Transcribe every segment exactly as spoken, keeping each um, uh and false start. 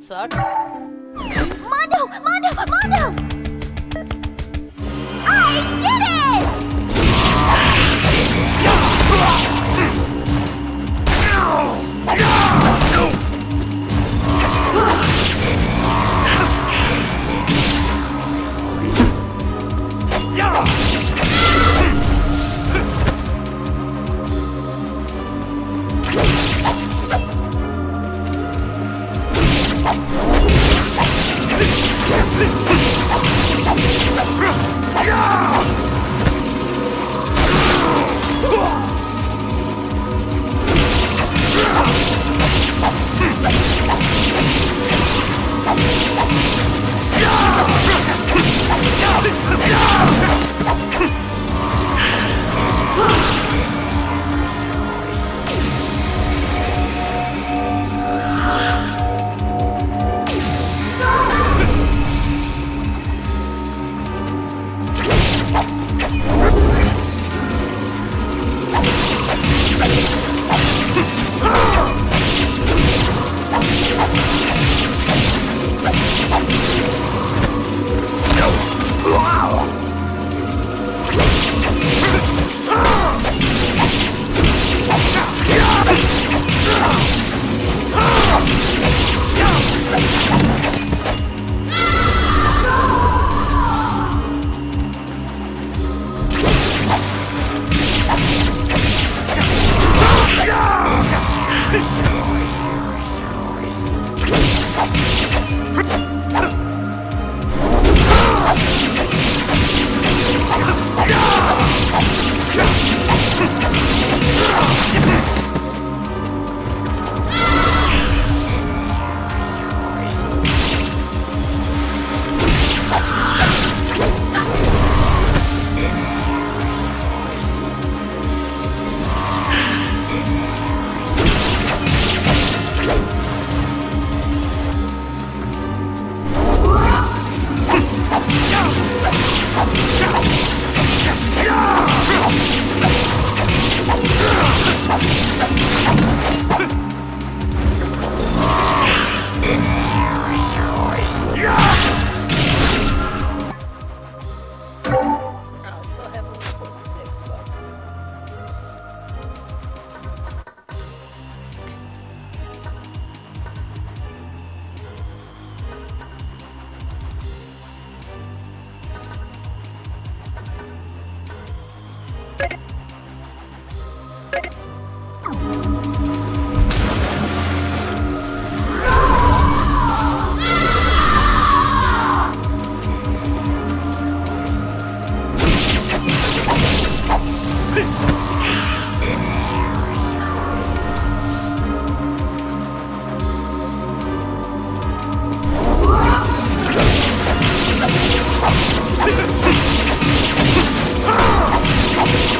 fucking suck. Mondo! Mondo! Mondo! I did it!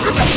Come on.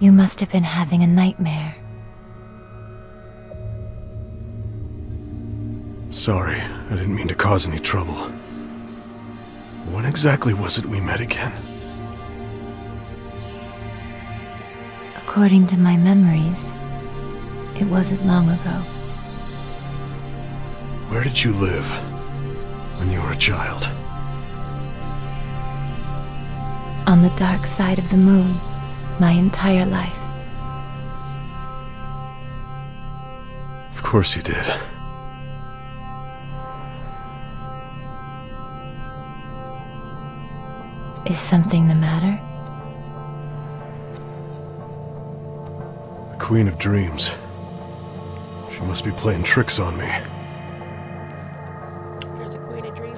You must have been having a nightmare. Sorry, I didn't mean to cause any trouble. When exactly was it we met again? According to my memories, it wasn't long ago. Where did you live when you were a child? On the dark side of the moon. My entire life. Of course you did. Is something the matter? The Queen of Dreams. She must be playing tricks on me. There's a Queen of Dreams.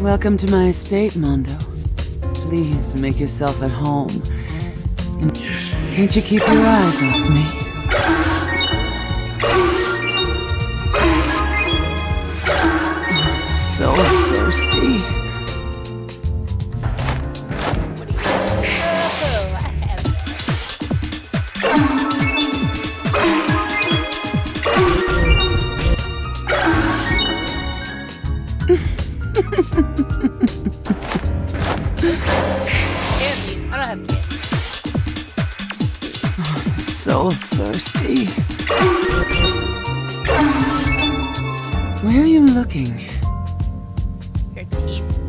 Welcome to my estate, Mondo. Please make yourself at home. And can't you keep your eyes off me? I'm so thirsty. What do you have? Candies. I don't have candy. I'm so thirsty. Where are you looking? Your teeth.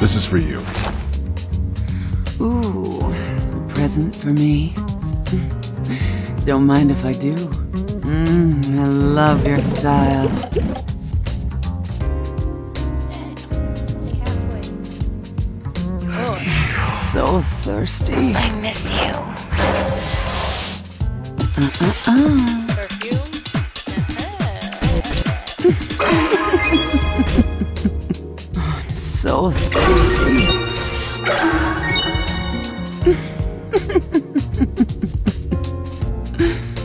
This is for you. Ooh, a present for me. Don't mind if I do. Mm, I love your style. So thirsty. I miss you. Uh-uh-uh. So thirsty.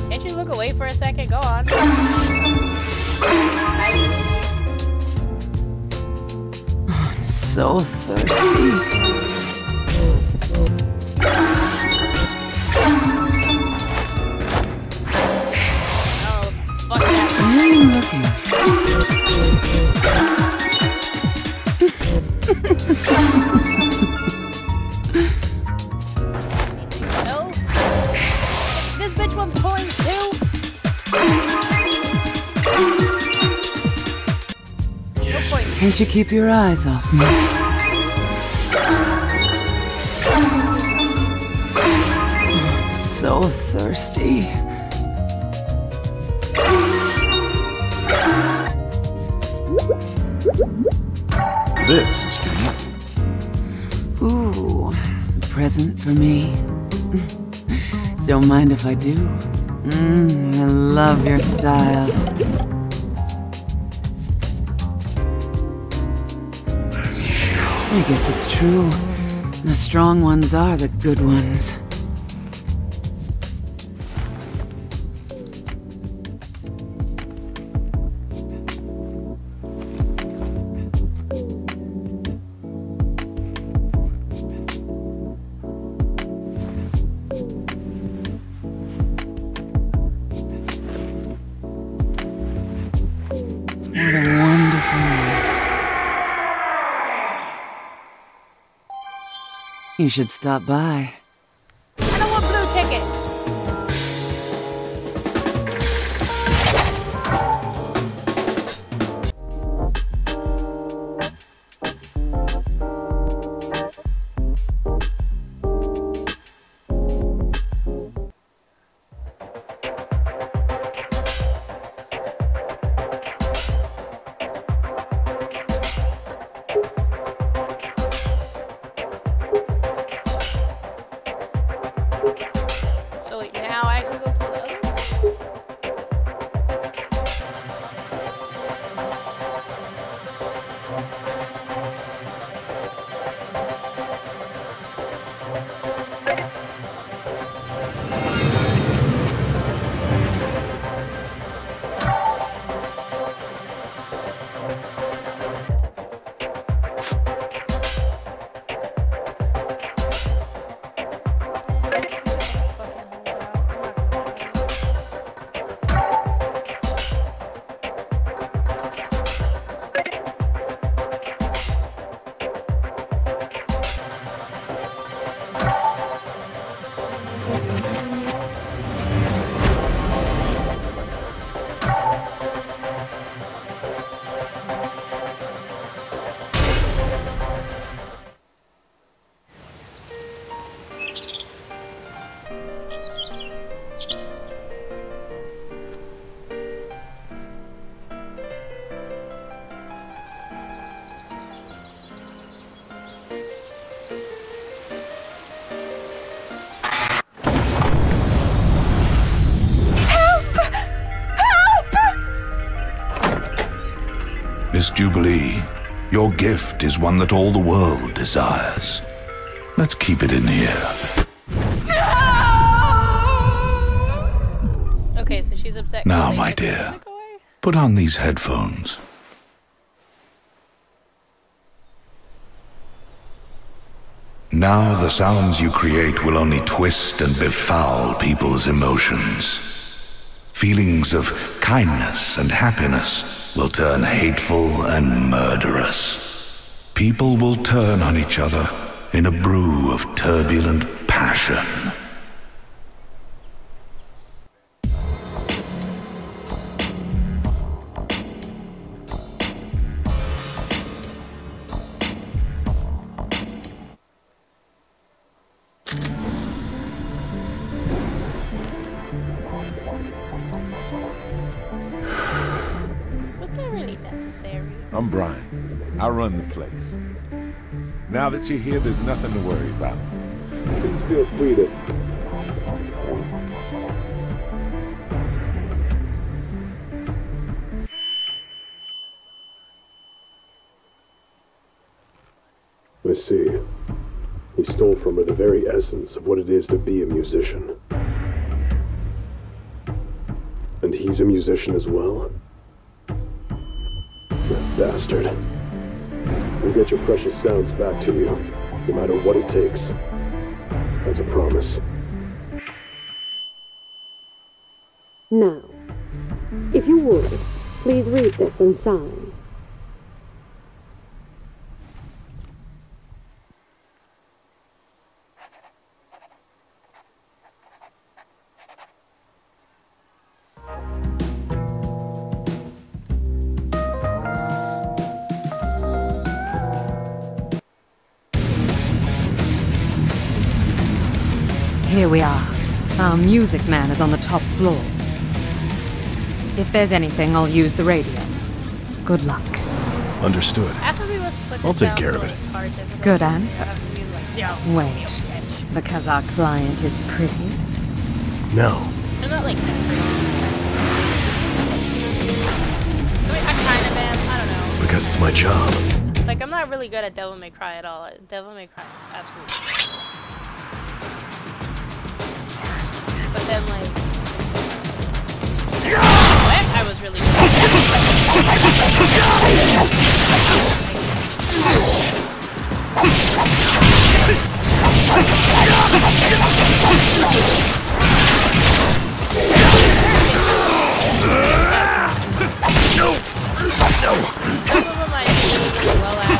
Can't you look away for a second? Go on. I'm so thirsty. Oh, fuck that. Where are you looking? This bitch wants coins too. No points. Can't you keep your eyes off me? I'm so thirsty. This is for you. Ooh, a present for me. Don't mind if I do. Mm, I love your style. I guess it's true. The strong ones are the good ones. You should stop by. I don't want blue tickets. Miss Jubilee, your gift is one that all the world desires. Let's keep it in here. No! Okay, so she's upset. Now, my dear, put on these headphones. Now the sounds you create will only twist and befoul people's emotions. Feelings of kindness and happiness will turn hateful and murderous. People will turn on each other in a brew of turbulent passion. I'm Brian. I run the place. Now that you're here, there's nothing to worry about. Please feel free to... Let's see. He stole from her the very essence of what it is to be a musician. And he's a musician as well? Bastard. We'll get your precious sounds back to you, no matter what it takes. That's a promise. Now, if you would, please read this and sign. Here we are. Our music man is on the top floor. If there's anything, I'll use the radio. Good luck. Understood. I'll take care of it. Good answer. Wait, because our client is pretty? No. I'm not like that. because it's my job. Like, I'm not really good at Devil May Cry at all. Devil May Cry, absolutely. But then, like... What? I was really good at that. No! No! Well at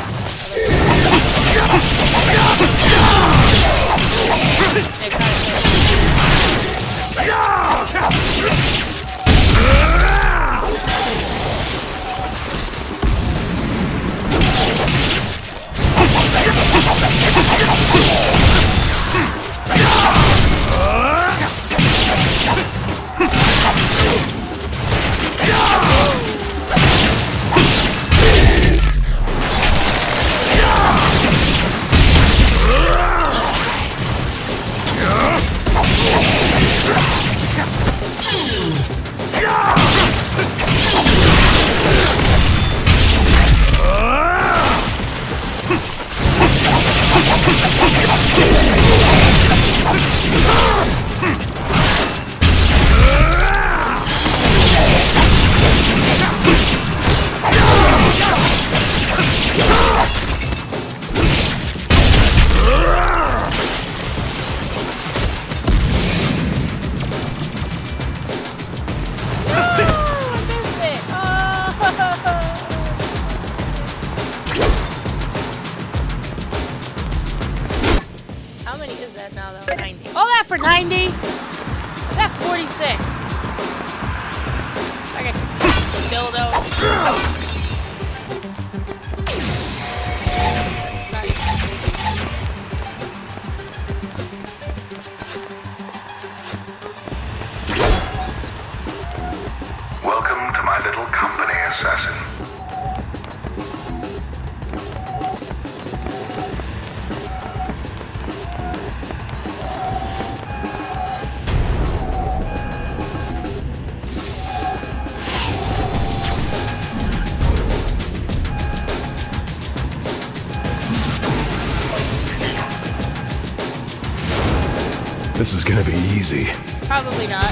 This is gonna be easy. Probably not.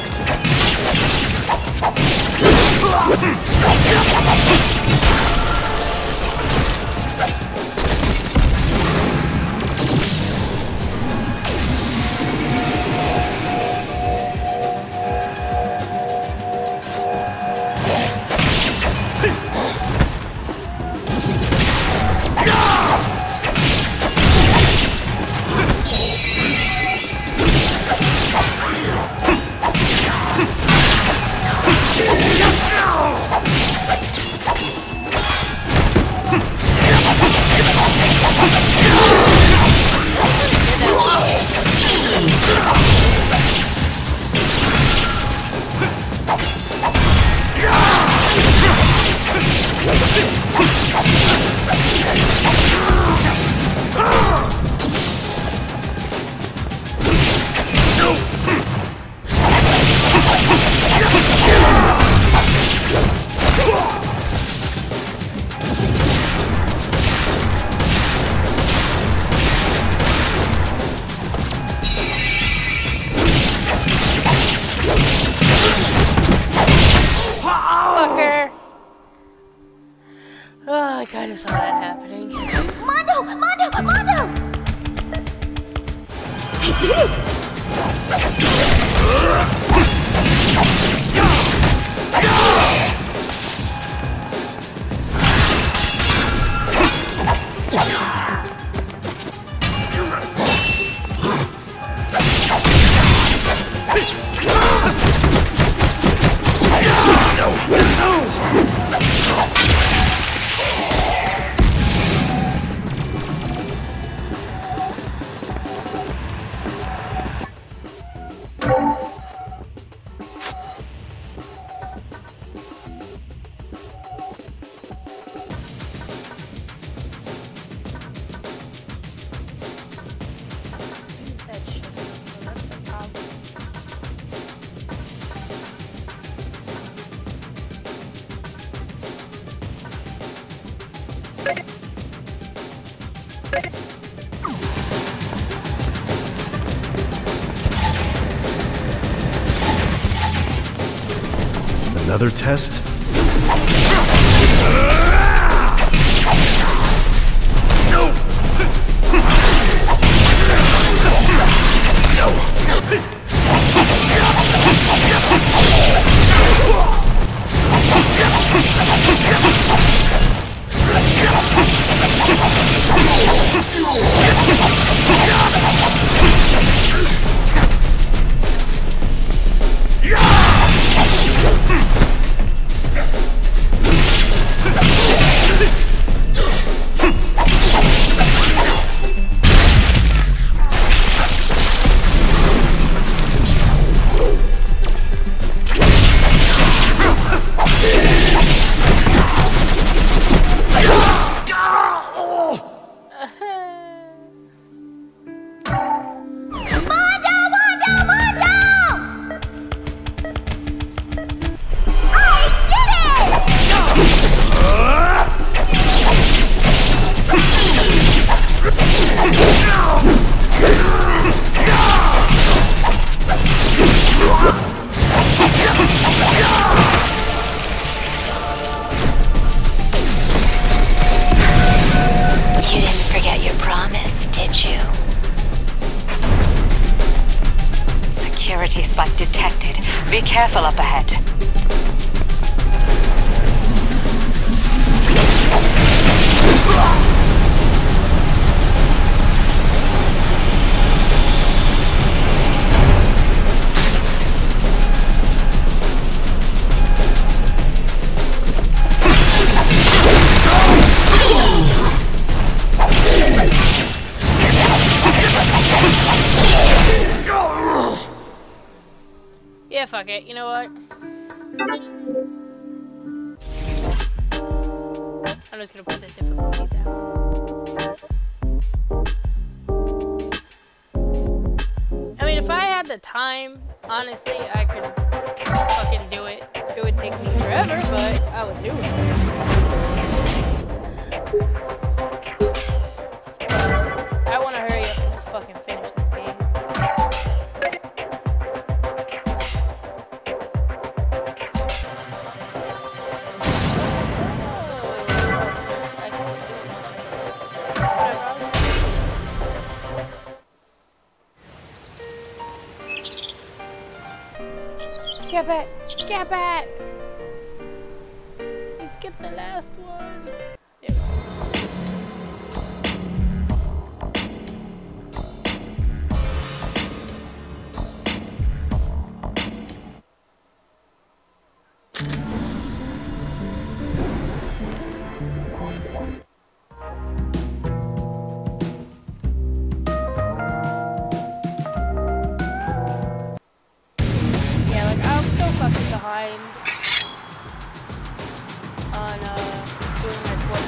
Another test? Get back! Get back! Let's get the last one. There on uh, doing my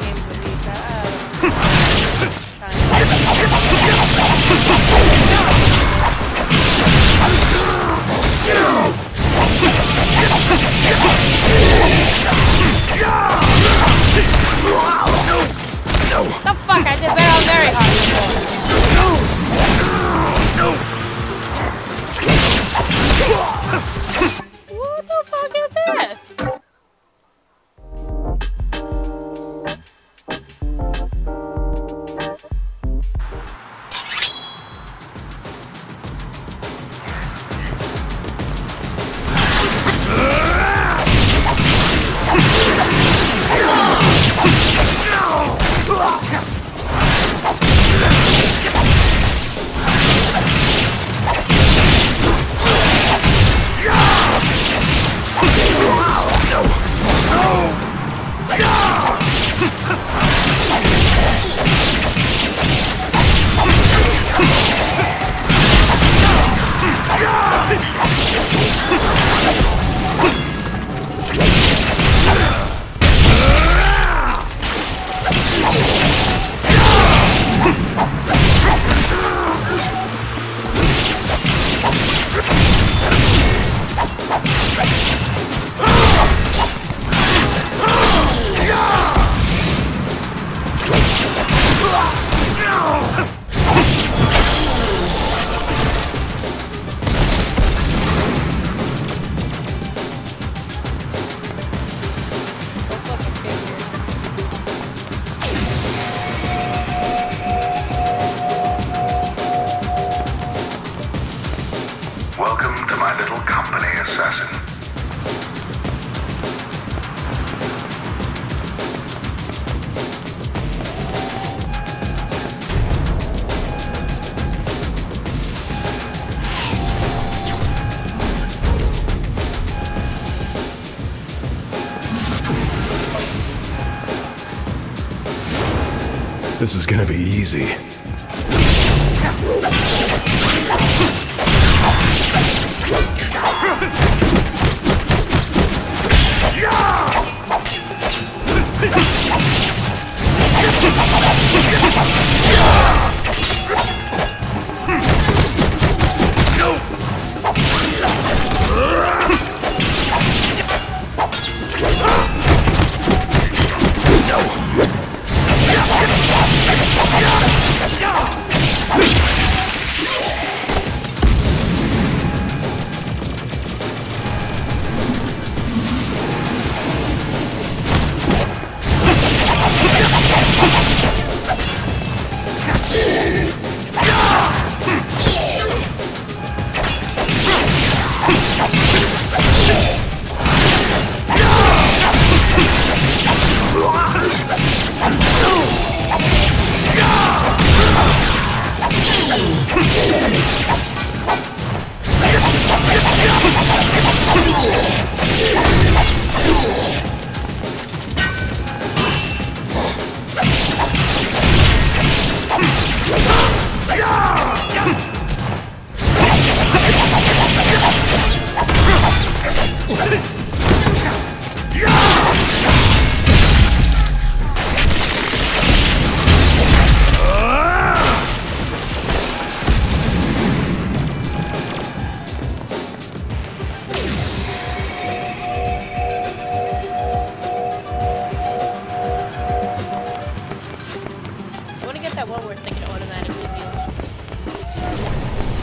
This is gonna be easy.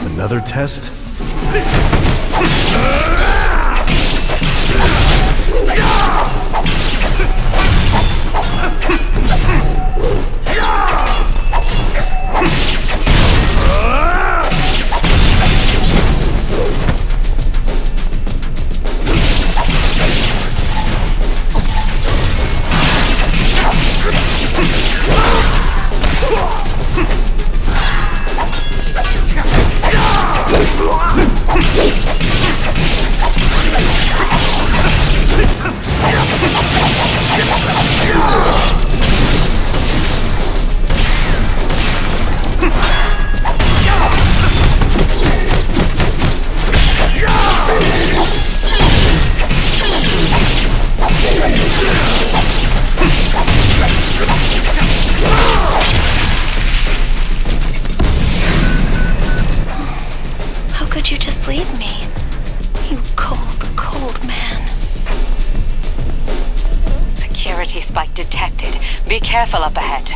Another test? Careful up ahead.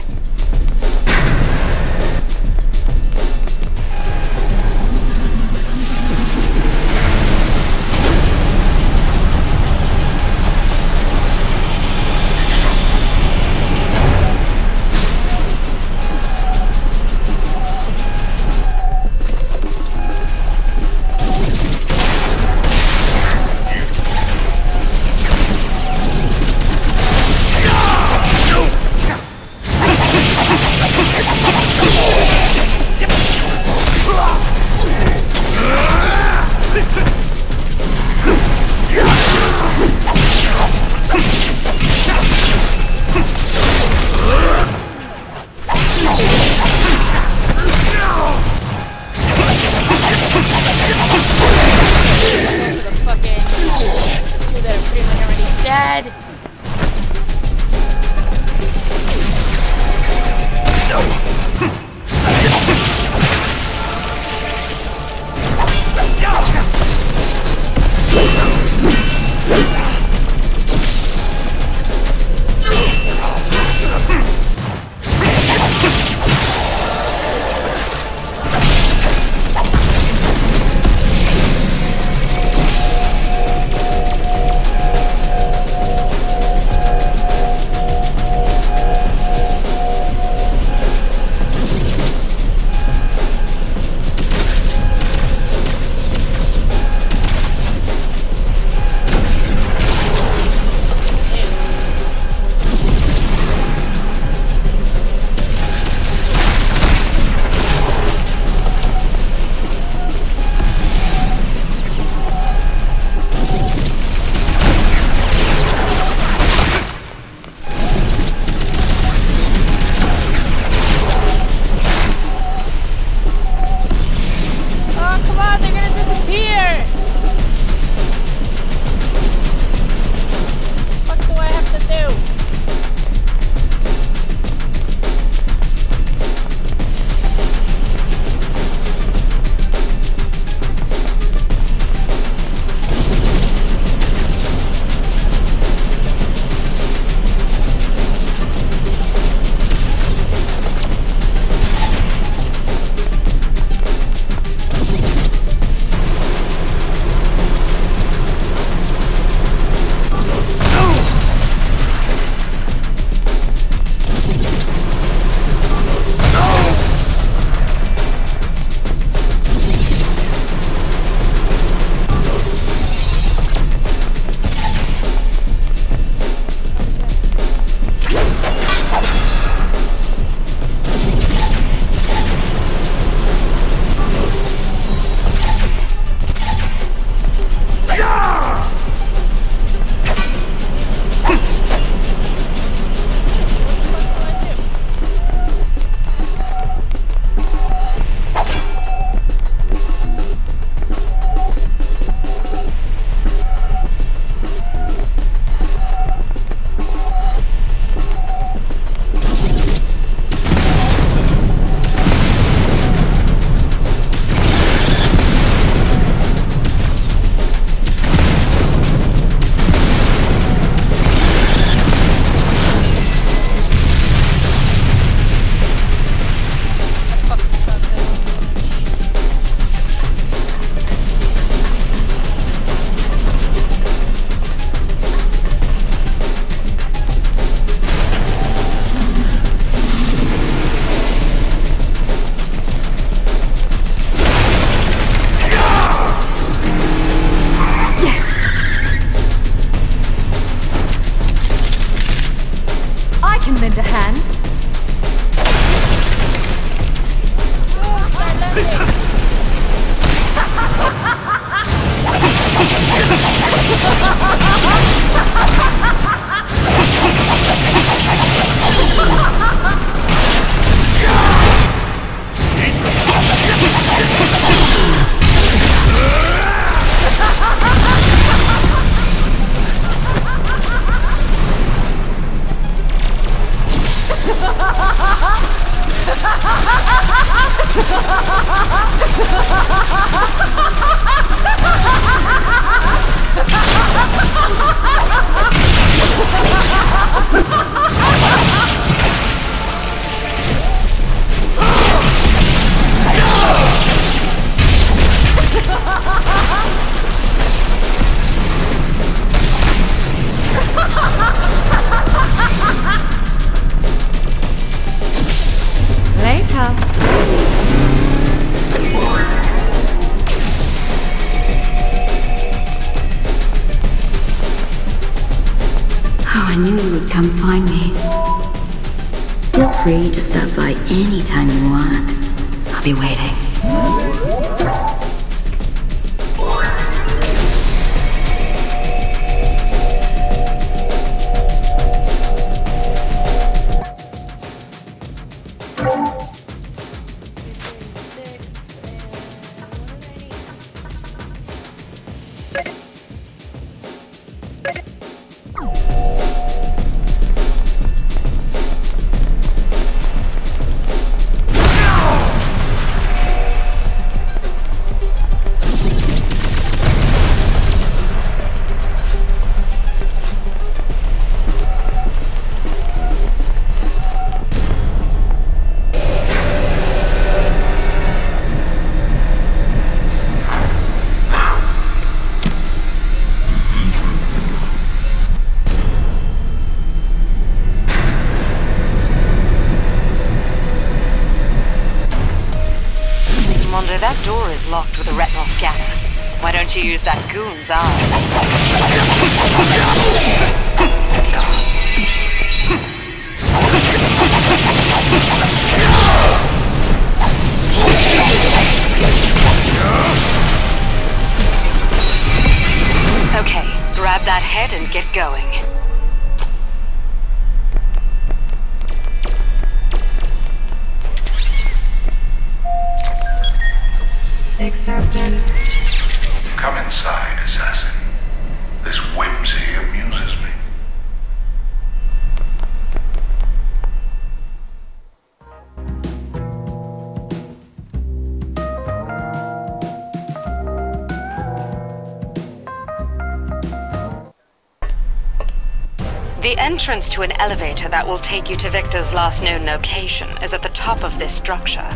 The entrance to an elevator that will take you to Victor's last known location is at the top of this structure.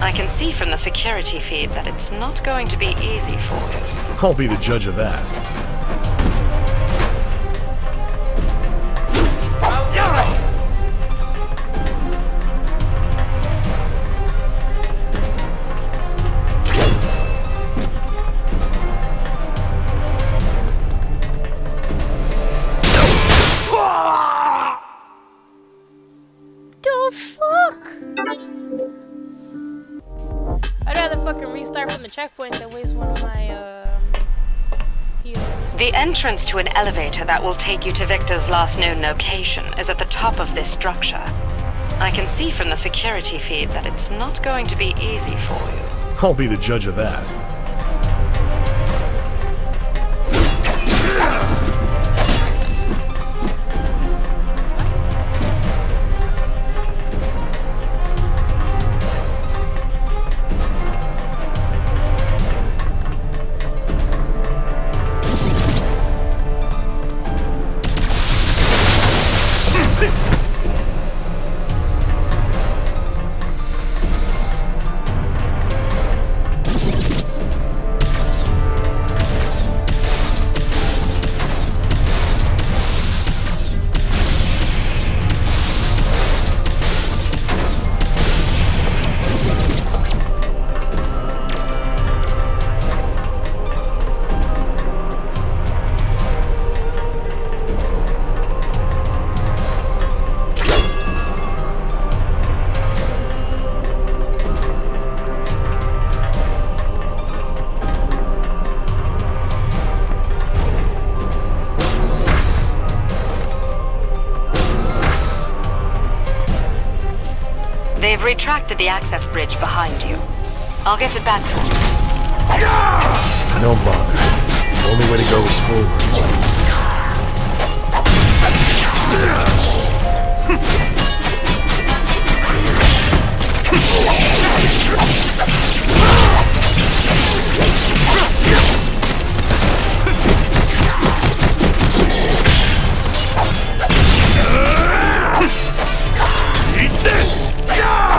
I can see from the security feed that it's not going to be easy for you. I'll be the judge of that. The entrance to an elevator that will take you to Victor's last known location is at the top of this structure. I can see from the security feed that it's not going to be easy for you. I'll be the judge of that. extracted the access bridge behind you. I'll get it back for you. Don't bother. The only way to go is forward. Eat this! Yeah!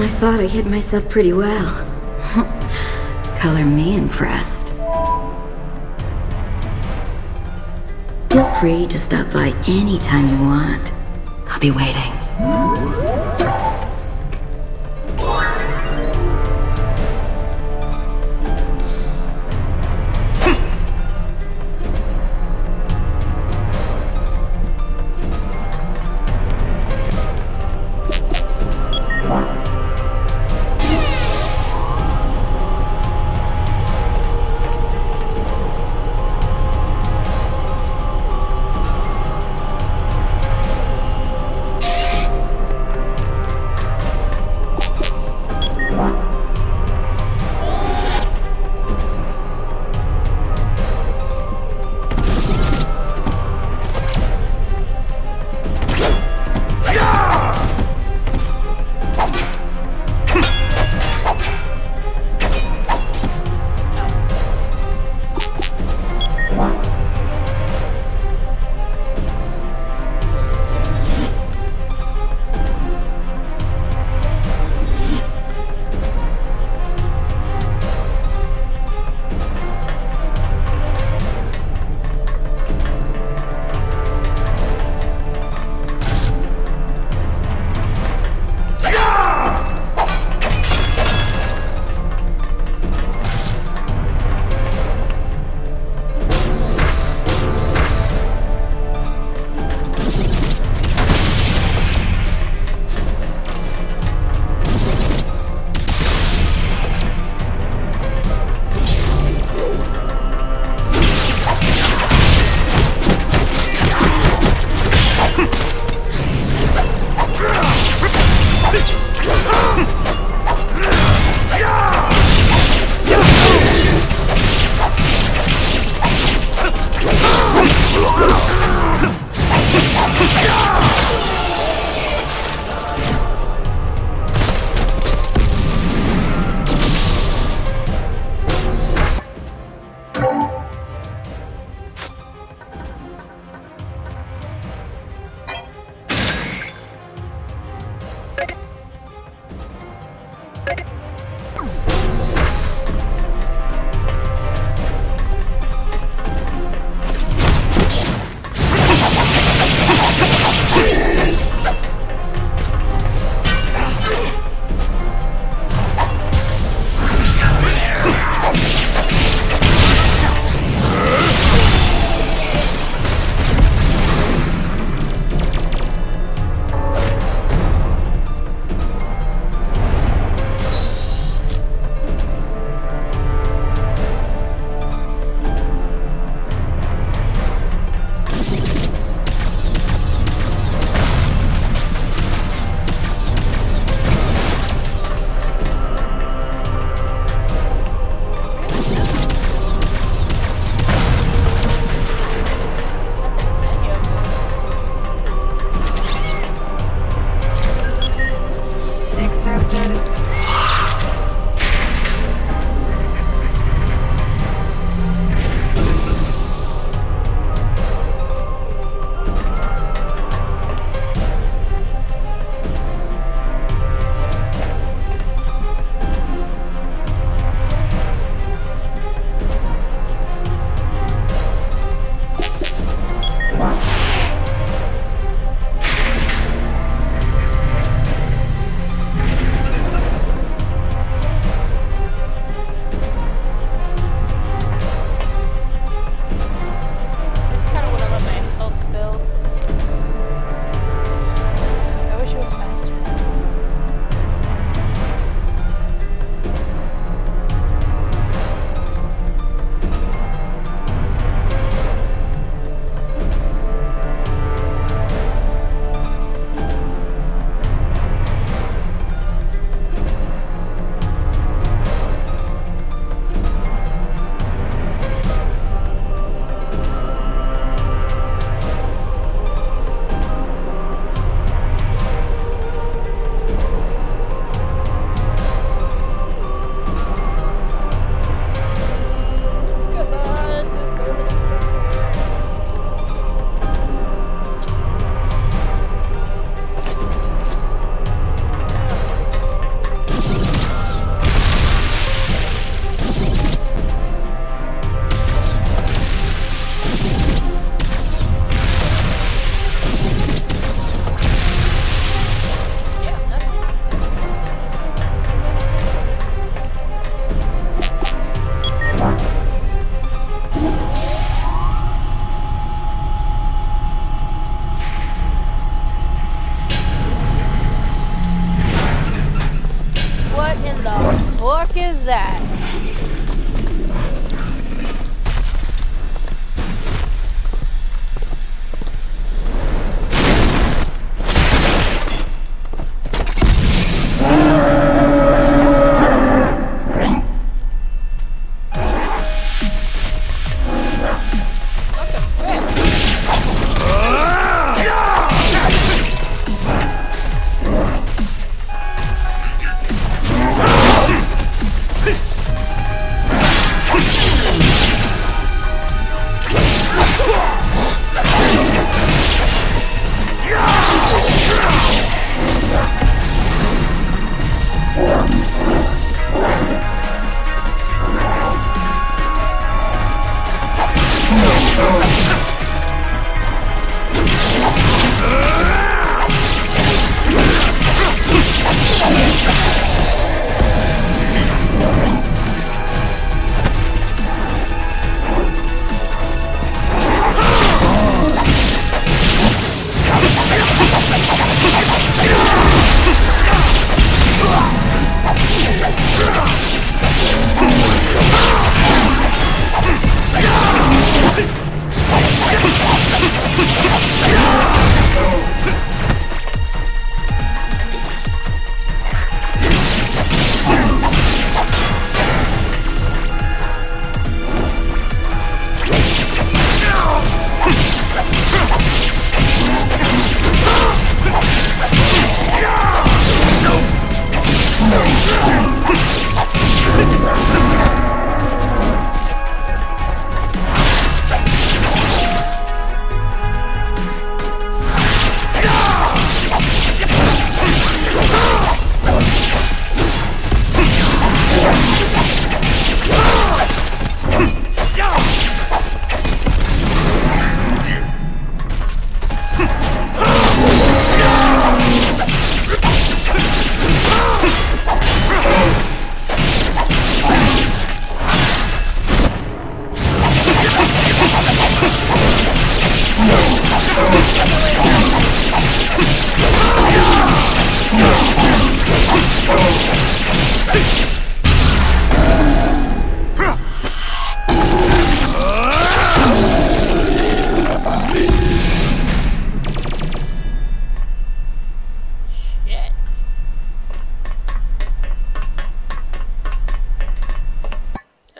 And I thought I hid myself pretty well. Color me impressed. Feel free to stop by anytime you want. I'll be waiting.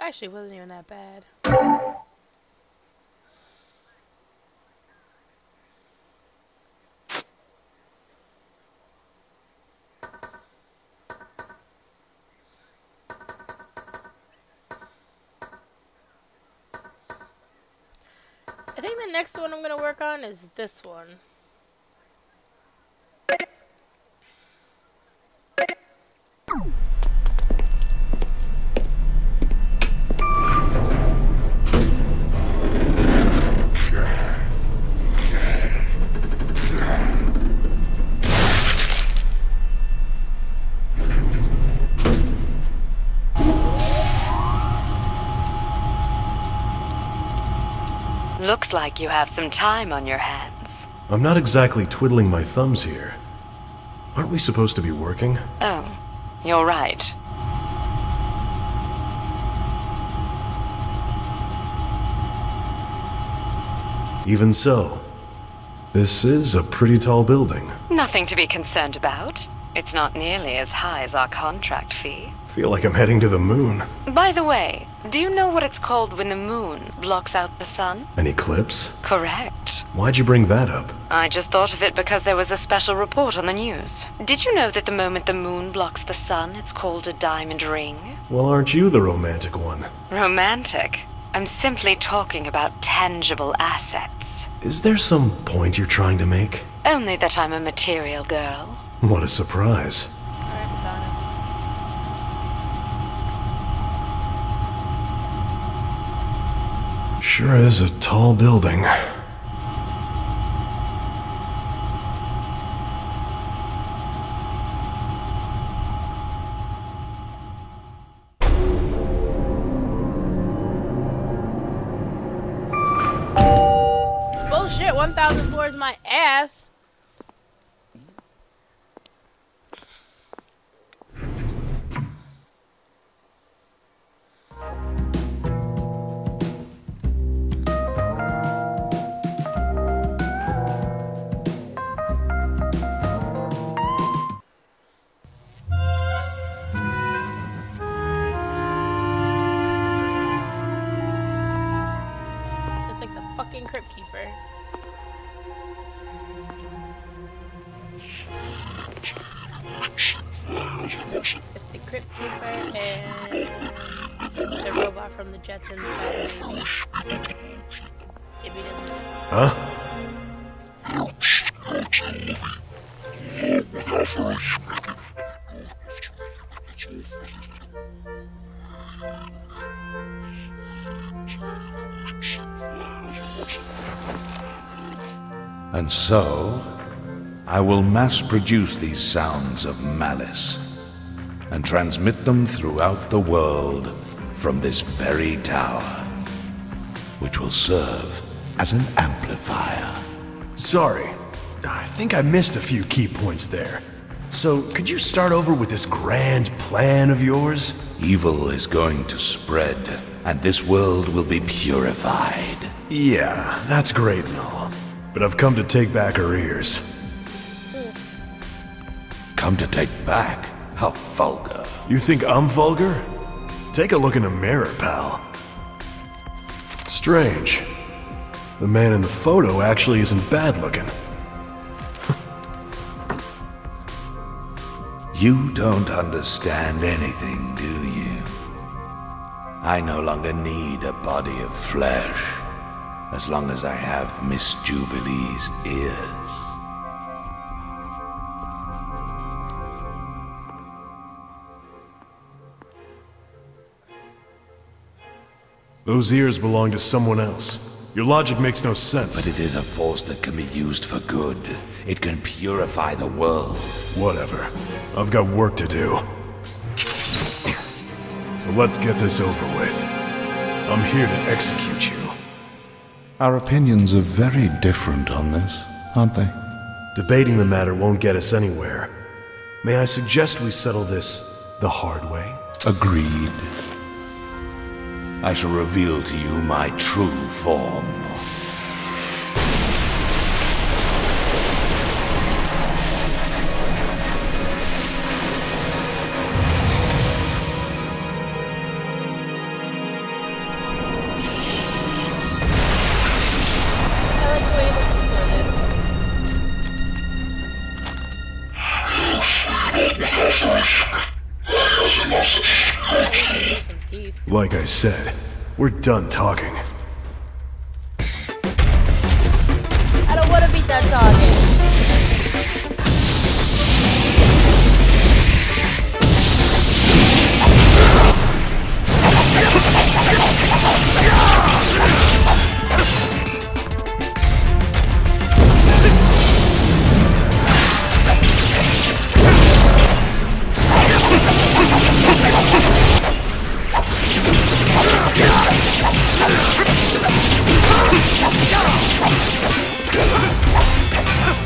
Actually wasn't even that bad. I think the next one I'm going to work on is this one. Looks like you have some time on your hands. I'm not exactly twiddling my thumbs here. Aren't we supposed to be working? Oh, you're right. Even so, this is a pretty tall building. Nothing to be concerned about. It's not nearly as high as our contract fee. Feel like I'm heading to the moon. By the way, do you know what it's called when the moon blocks out the sun? An eclipse? Correct. Why'd you bring that up? I just thought of it because there was a special report on the news. Did you know that the moment the moon blocks the sun, it's called a diamond ring? Well, aren't you the romantic one? Romantic? I'm simply talking about tangible assets. Is there some point you're trying to make? Only that I'm a material girl. What a surprise. Sure is a tall building. Bullshit, one thousand four is my ass. Huh? And so, I will mass-produce these sounds of malice and transmit them throughout the world from this very tower, which will serve as an amplifier. Sorry, I think I missed a few key points there. So, could you start over with this grand plan of yours? Evil is going to spread, and this world will be purified. Yeah, that's great and all, but I've come to take back her ears. Come to take back? How vulgar. You think I'm vulgar? Take a look in the mirror, pal. Strange. The man in the photo actually isn't bad looking. You don't understand anything, do you? I no longer need a body of flesh, as long as I have Miss Jubilee's ears. Those ears belong to someone else. Your logic makes no sense. But it is a force that can be used for good. It can purify the world. Whatever. I've got work to do. So let's get this over with. I'm here to execute you. Our opinions are very different on this, aren't they? Debating the matter won't get us anywhere. May I suggest we settle this the hard way? Agreed. I shall reveal to you my true form. Like I said, we're done talking. I don't want to be done talking. Get up!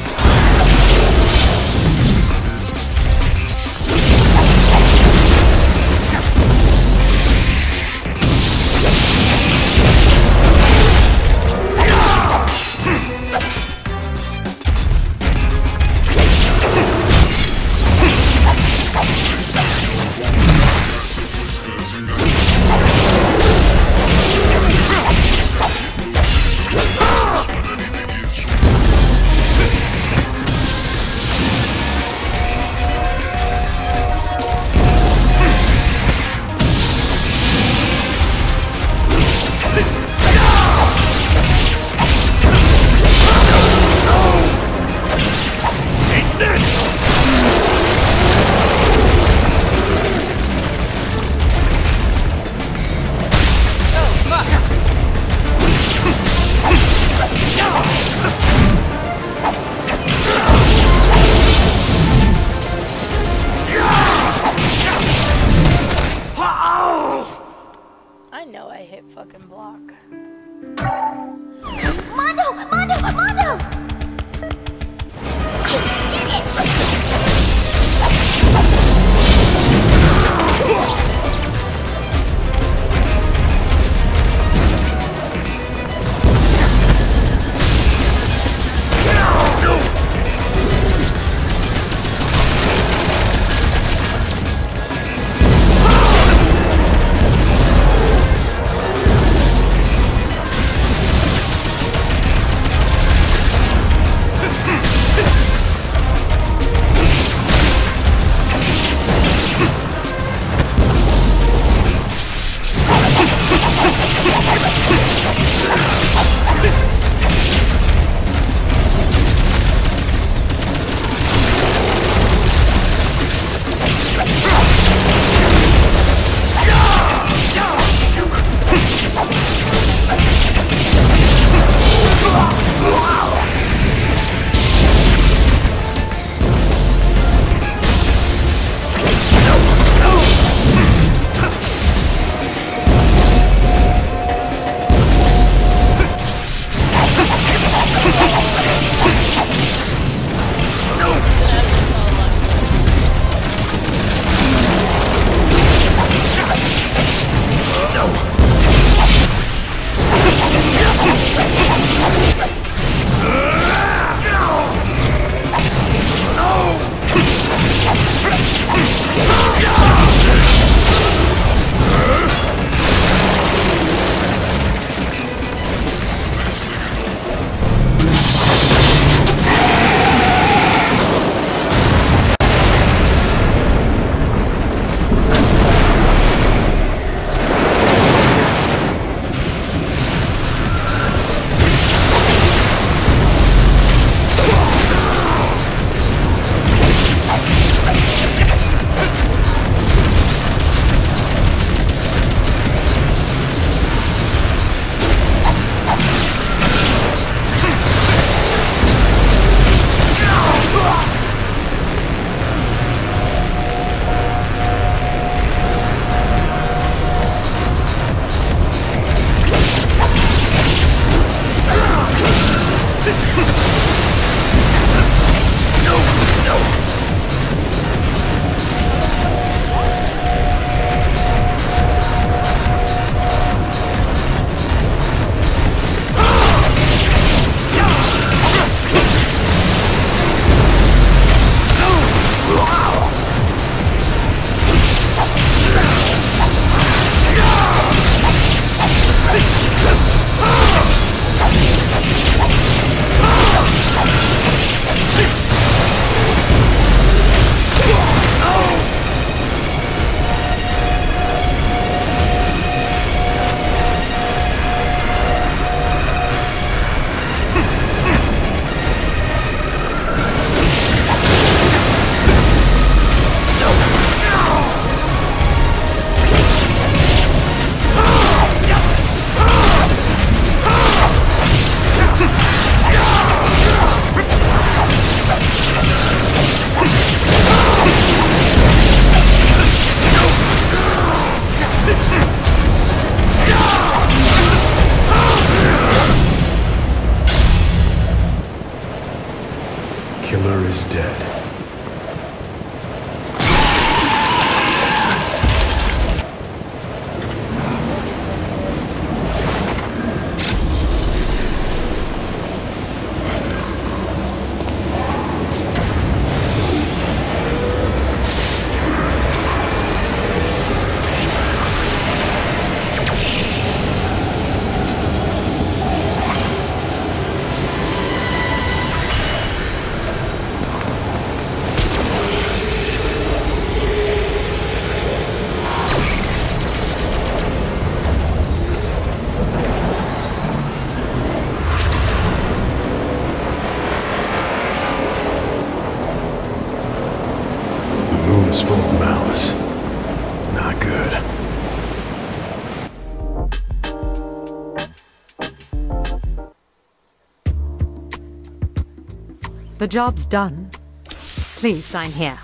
The job's done. Please sign here.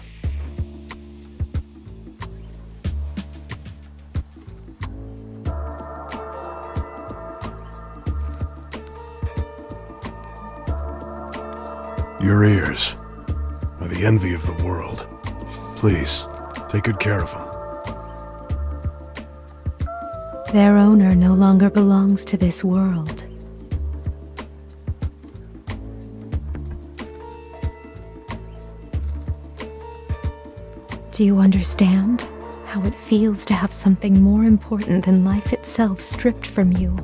Your ears are the envy of the world. Please, take good care of them. Their owner no longer belongs to this world. Do you understand how it feels to have something more important than life itself stripped from you?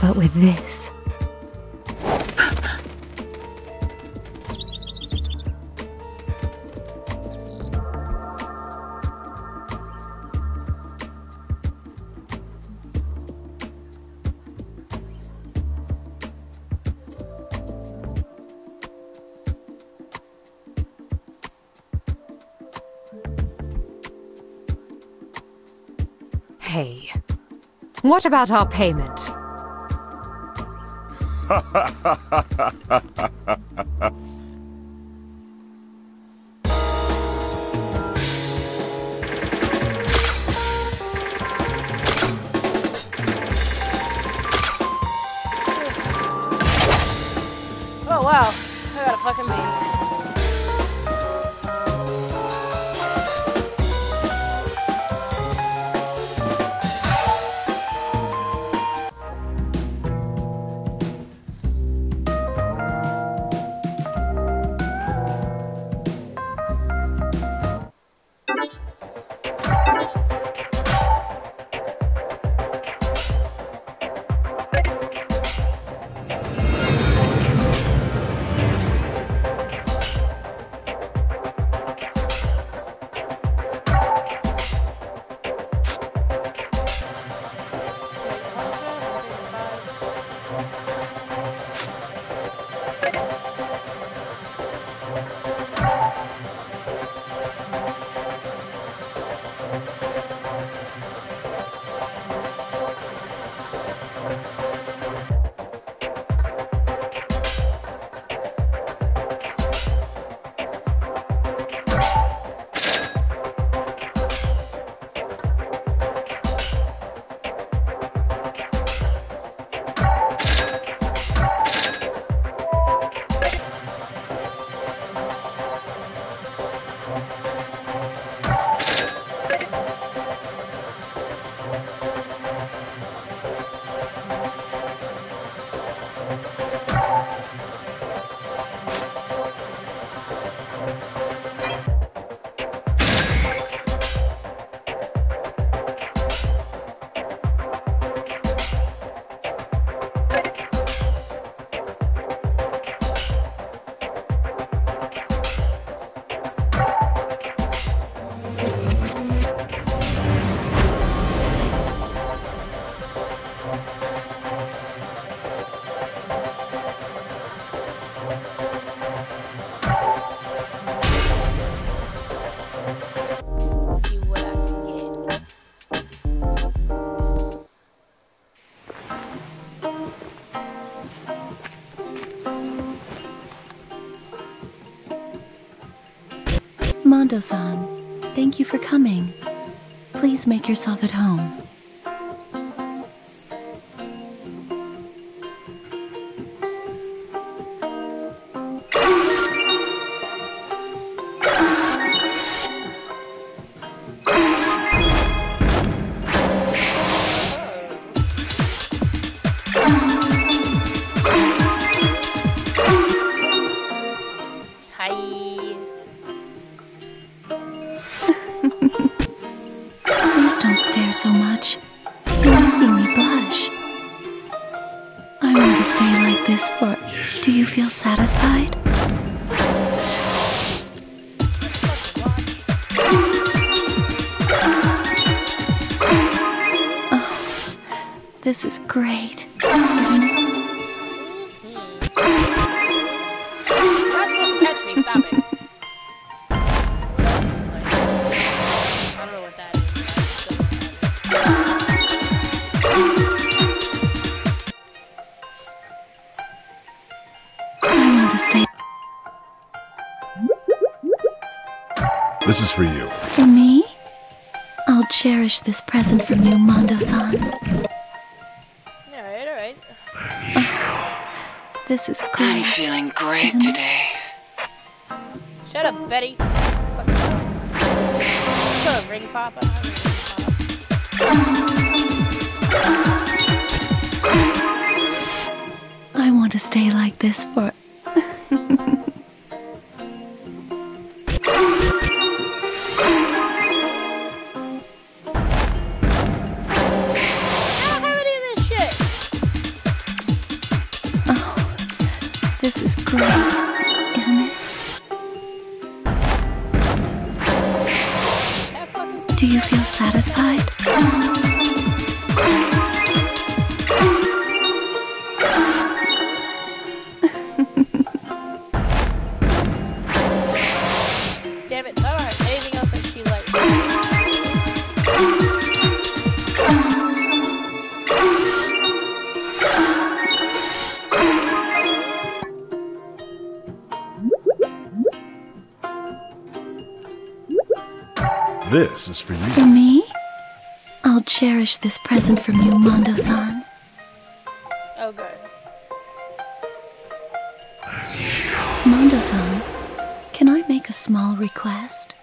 But with this, what about our payment? Oh wow, I got a fucking beat. Mondo-san, thank you for coming. Please make yourself at home. Satisfied? Oh, this is great. This is for you. For me? I'll cherish this present from you, Mondo-san. Alright, alright. Oh, this is great. I'm feeling great Isn't today. It? Shut up, Betty. Shut up, Ring Papa. I want to stay like this for... This is for you. For me? I'll cherish this present from you, Mondo-san. Oh, good. Mondo-san, can I make a small request?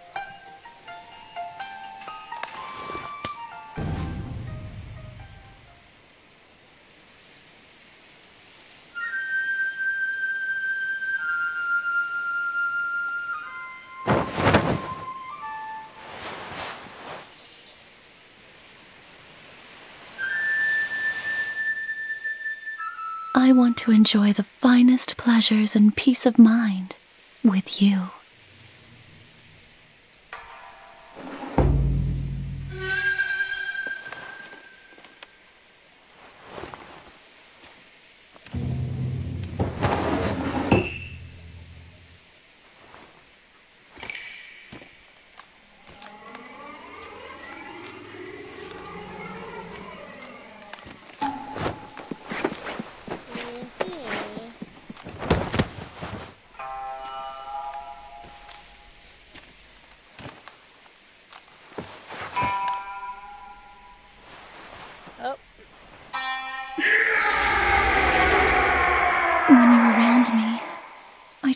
I want to enjoy the finest pleasures and peace of mind with you.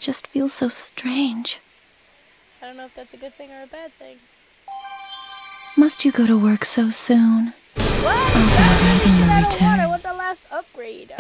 Just feels so strange. I don't know if that's a good thing or a bad thing. Must you go to work so soon? What? Oh, God, I, I, don't want, I want the last upgrade.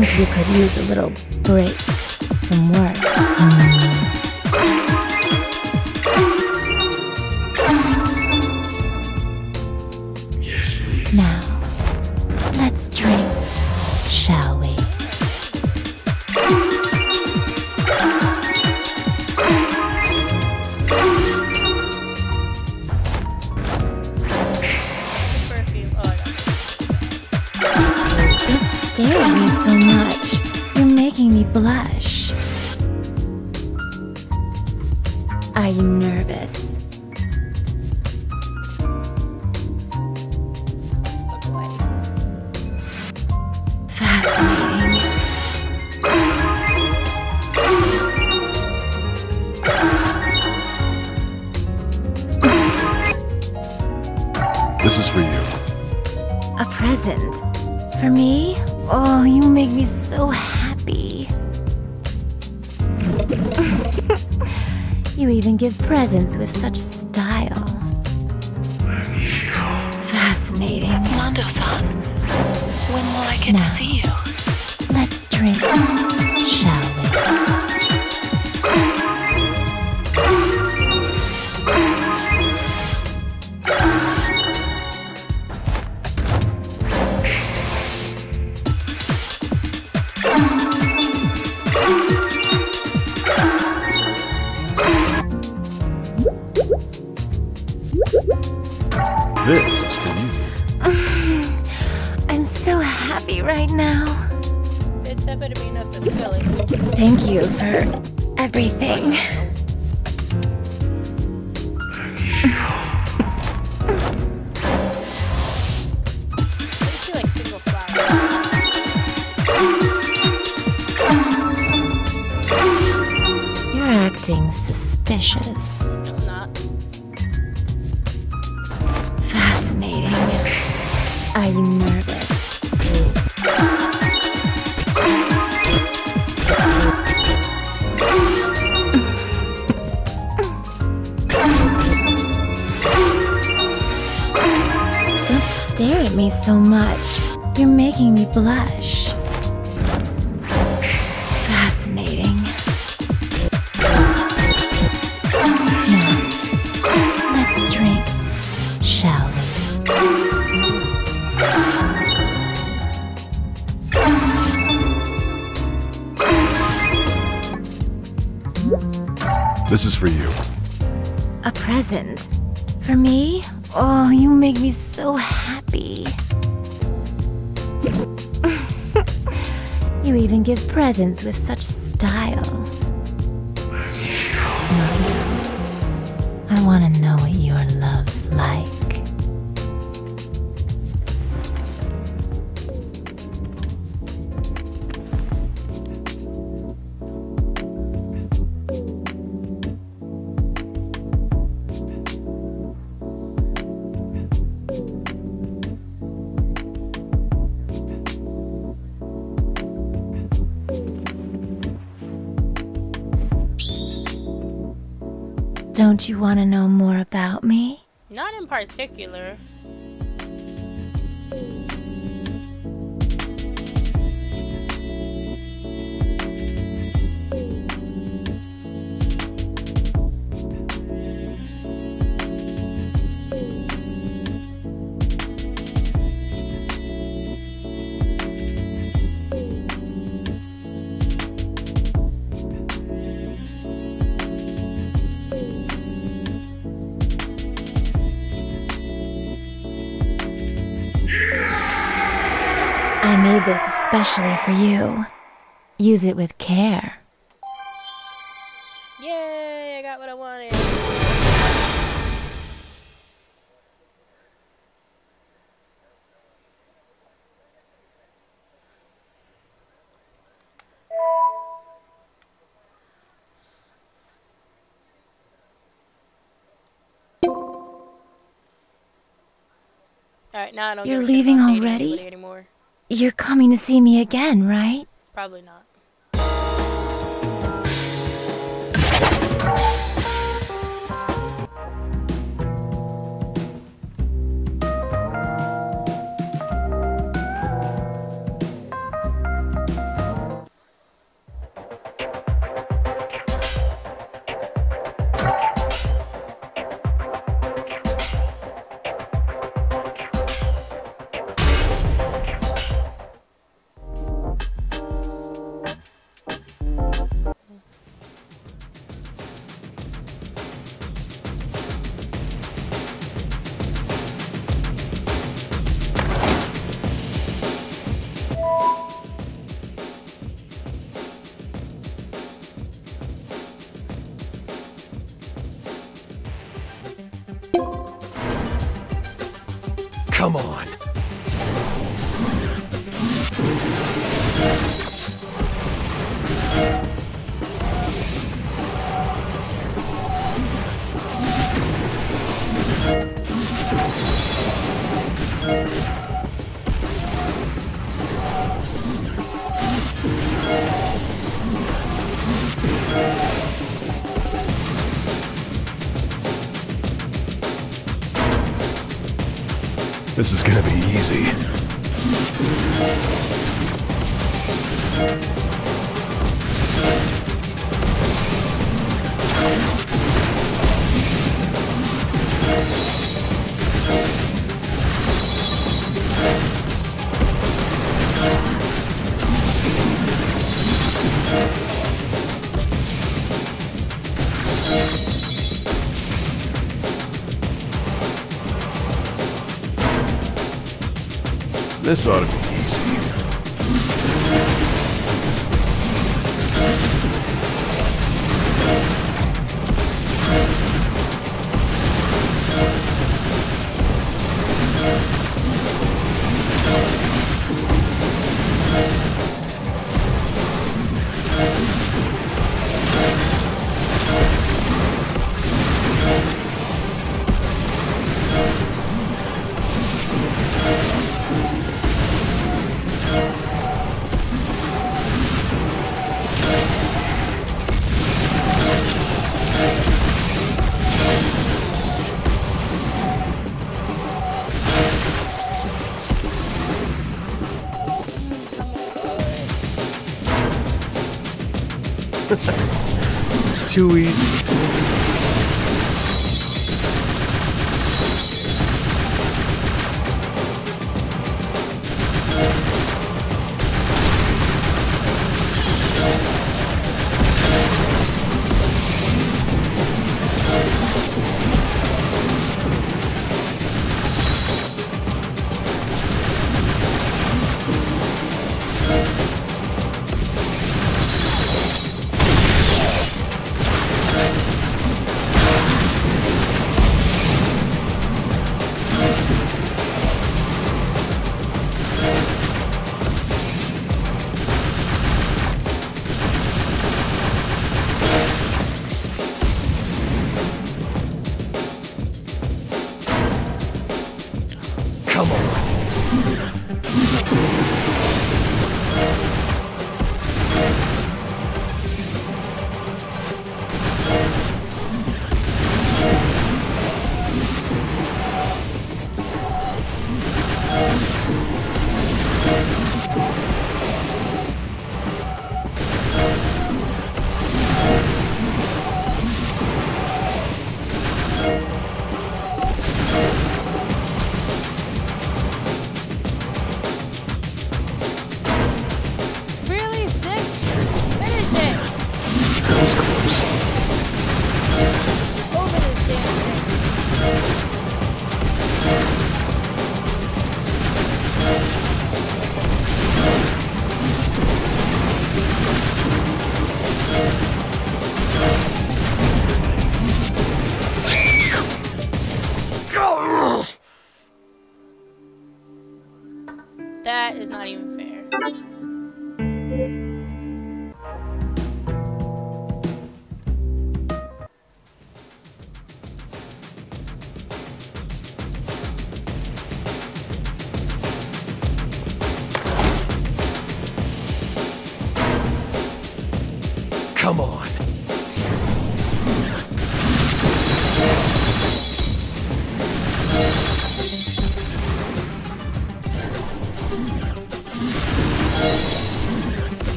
think you could use a little break from work. Yes, please. Now, let's drink, shall we? Blush. Are you nervous? Fascinating. This is for you. A present? For me? Oh, you make me so happy. You even give presents with such style. Fascinating. Mondo-san, when will I get now, to see you? Let's drink, shall this is for you. I'm so happy right now. Thank you for everything. You're acting suspicious. I'm not. Are you nervous? Don't stare at me so much. You're making me blush. Fascinating. Now, let's drink, shall we? This is for you. A present? For me? Oh, you make me so happy. You even give presents with such style. I want to know what your love's like. Don't you want to know more about me? Not in particular. I made this especially for you. Use it with care. Yay, I got what I wanted. All right, now I don't You're leaving already? Anymore. You're coming to see me again, right? Probably not. This is gonna be easy. This ought to be easy. It's too easy.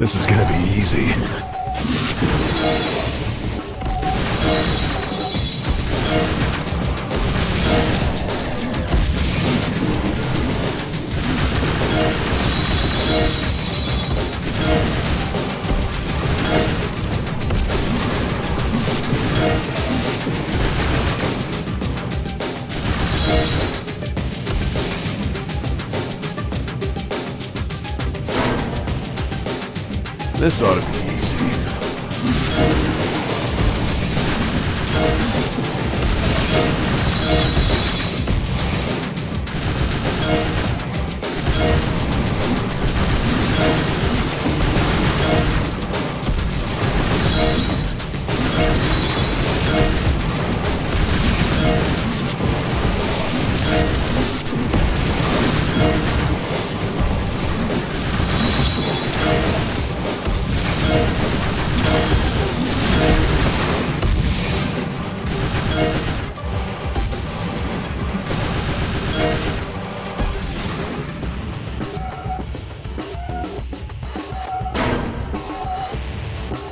This is gonna be easy. This ought to be easy.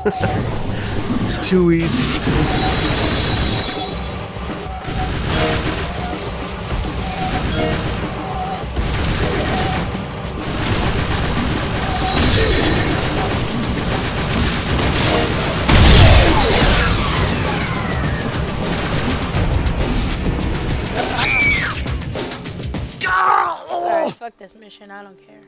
It's too easy. Alright, fuck this mission, I don't care.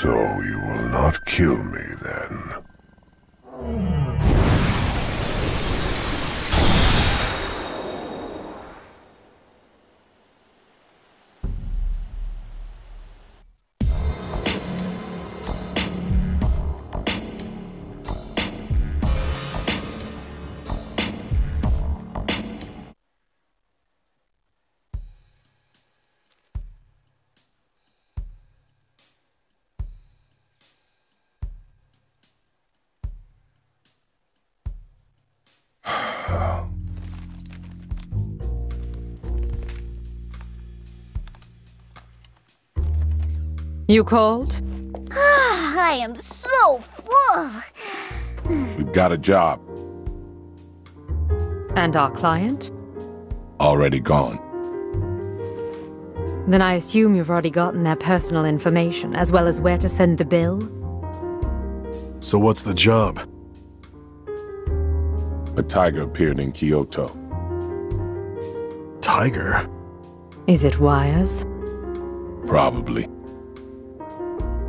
So you will not kill me, then. You called? Ah, I am so full. We've got a job. And our client? Already gone. Then I assume you've already gotten their personal information, as well as where to send the bill? So what's the job? A tiger appeared in Kyoto. Tiger? Is it WIRES? Probably.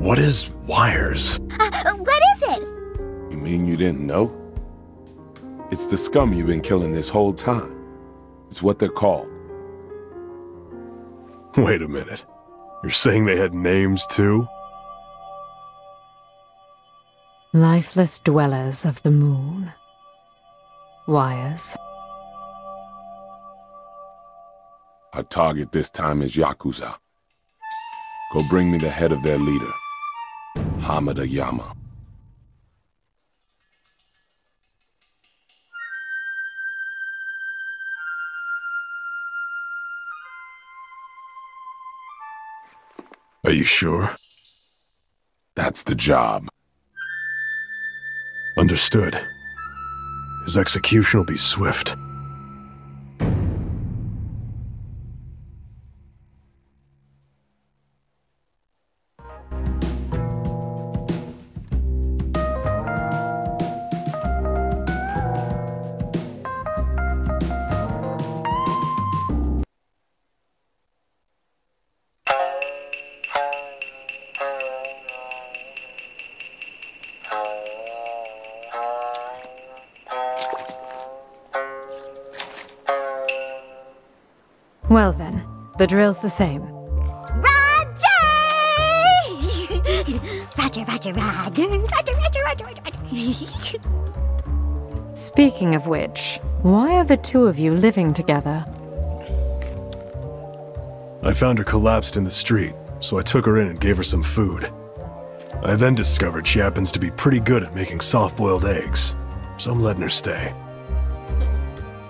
What is WIRES? Uh, what is it? You mean you didn't know? It's the scum you've been killing this whole time. It's what they're called. Wait a minute. You're saying they had names too? Lifeless dwellers of the moon. WIRES. Our target this time is Yakuza. Go bring me the head of their leader. Amada Yama. Are you sure? That's the job. Understood. His execution will be swift. Well then, the drill's the same. Roger! Roger, Roger, Roger, Roger, Roger, Roger, Roger. Speaking of which, why are the two of you living together? I found her collapsed in the street, so I took her in and gave her some food. I then discovered she happens to be pretty good at making soft-boiled eggs, so I'm letting her stay.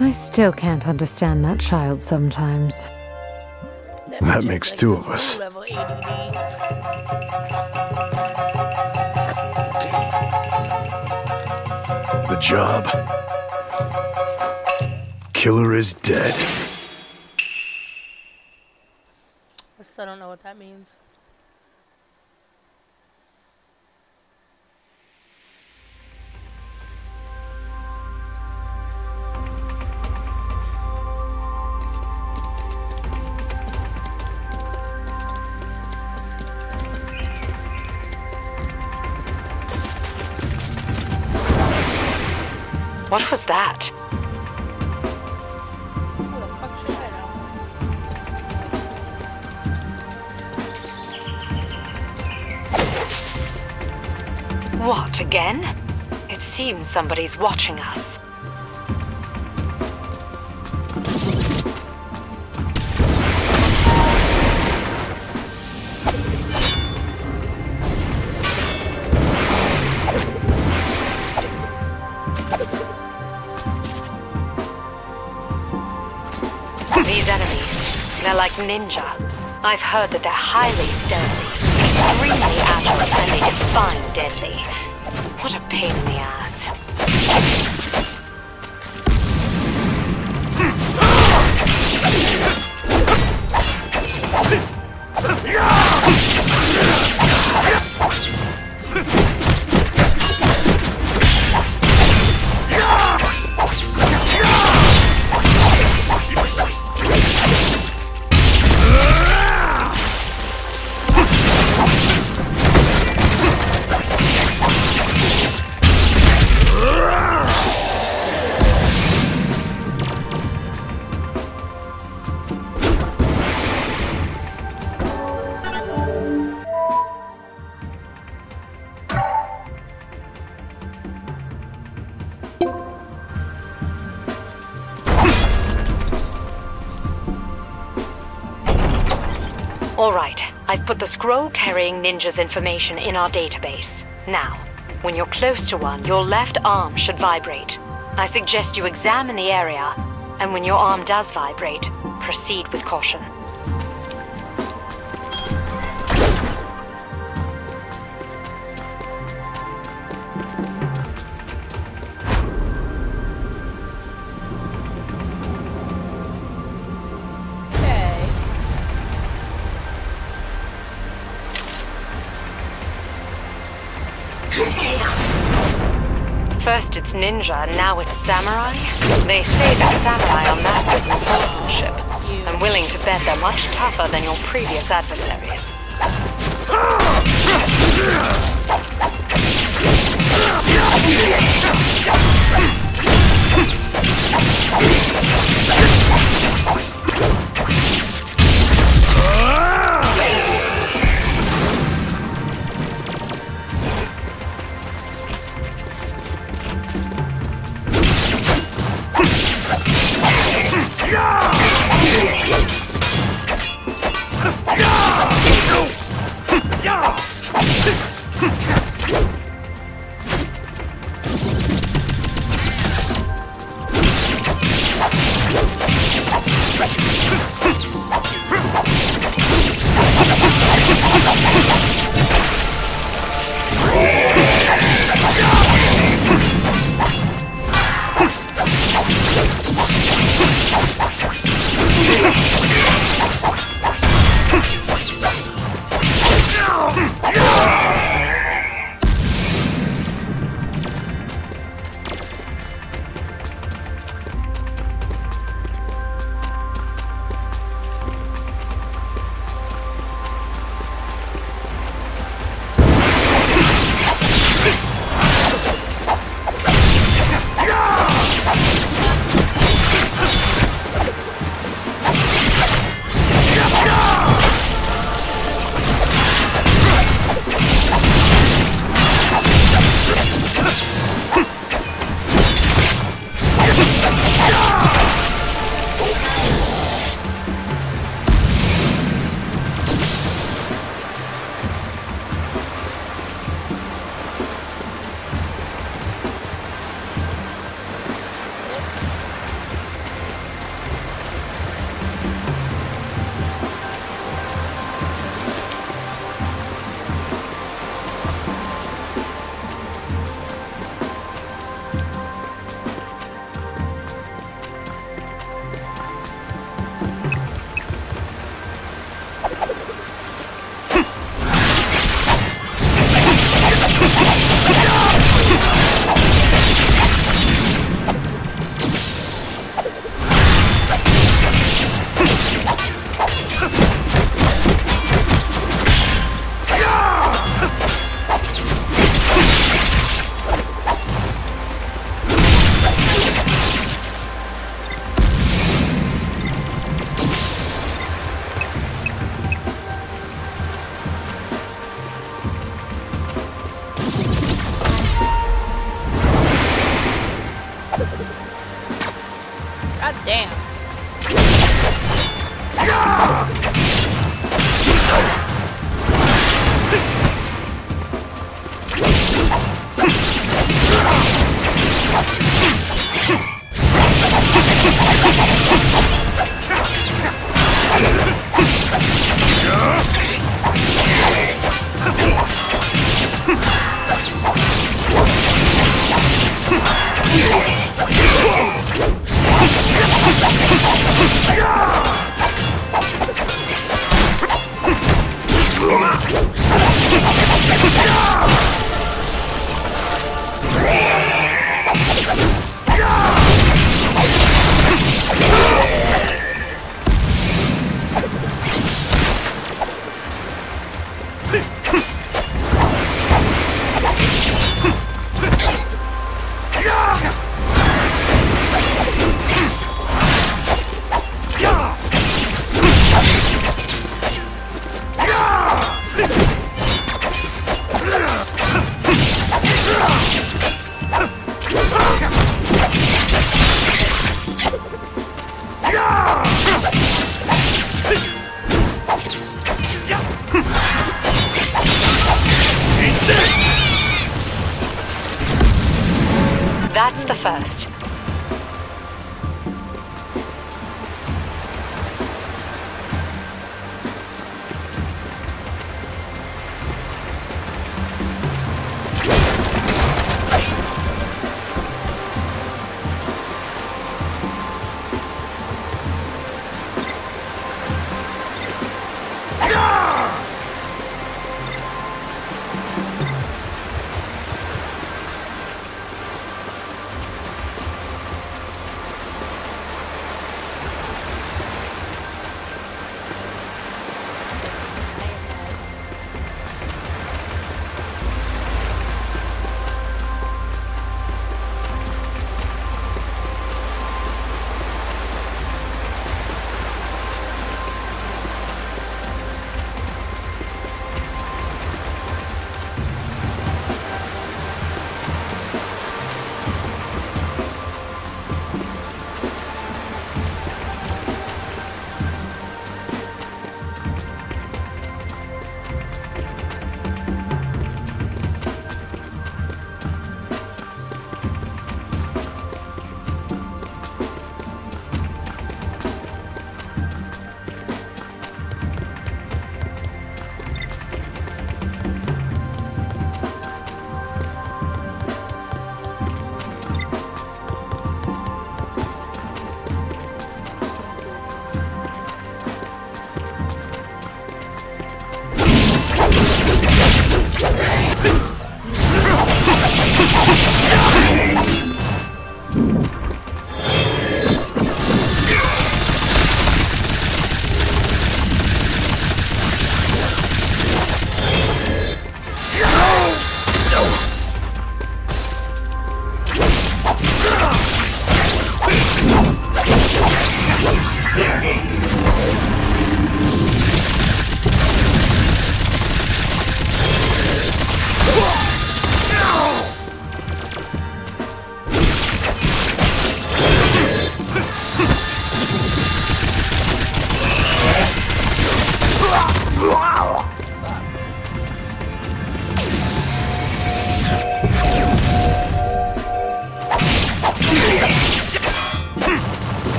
I still can't understand that child sometimes. That makes two of us. The job. Killer is dead. I still don't know what that means. What was that? What the fuck should I know? What, again? It seems somebody's watching us. Like ninja. I've heard that they're highly stealthy, extremely agile, and they define deadly. What a pain in the All right, I've put the scroll-carrying ninja's information in our database. Now, when you're close to one, your left arm should vibrate. I suggest you examine the area, and when your arm does vibrate, proceed with caution. First it's ninja, now it's samurai. They say that samurai are masters in swordsmanship. I'm willing to bet they're much tougher than your previous adversaries. That's the first.